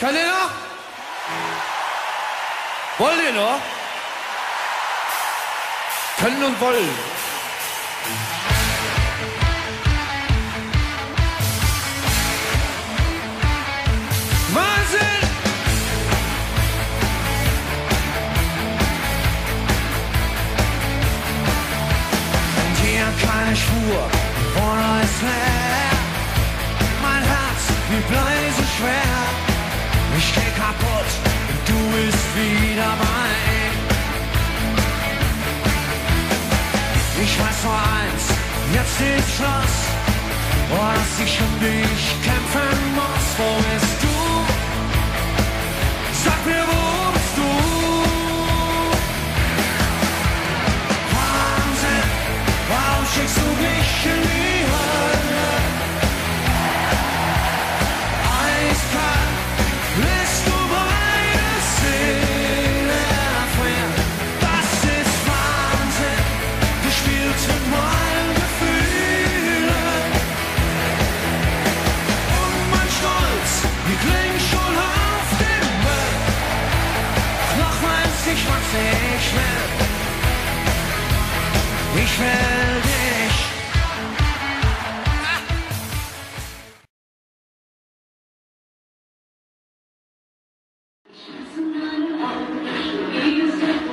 Kann ihr noch? Wollt ihr noch? Können und wollen. Wahnsinn! Und hier keine Spur von uns mehr. Mein Herz, wir bleiben so schwer. Ich geh kaputt, du bist wieder mein. Ich weiß nur eins, jetzt ist Schluss. Oh, dass ich um dich kämpfen muss. Wo bist du? Sag mir, wo bist du? Wahnsinn, warum schickst du mich in die Hölle? Eiskalt lässt du meine Seele erfrieren. Das ist Wahnsinn, gespielt mit meinen Gefühlen. Und mein Stolz, die klingt schon auf dem Müll. Noch weiß ich, was ich will. Ich will dich. Thank you.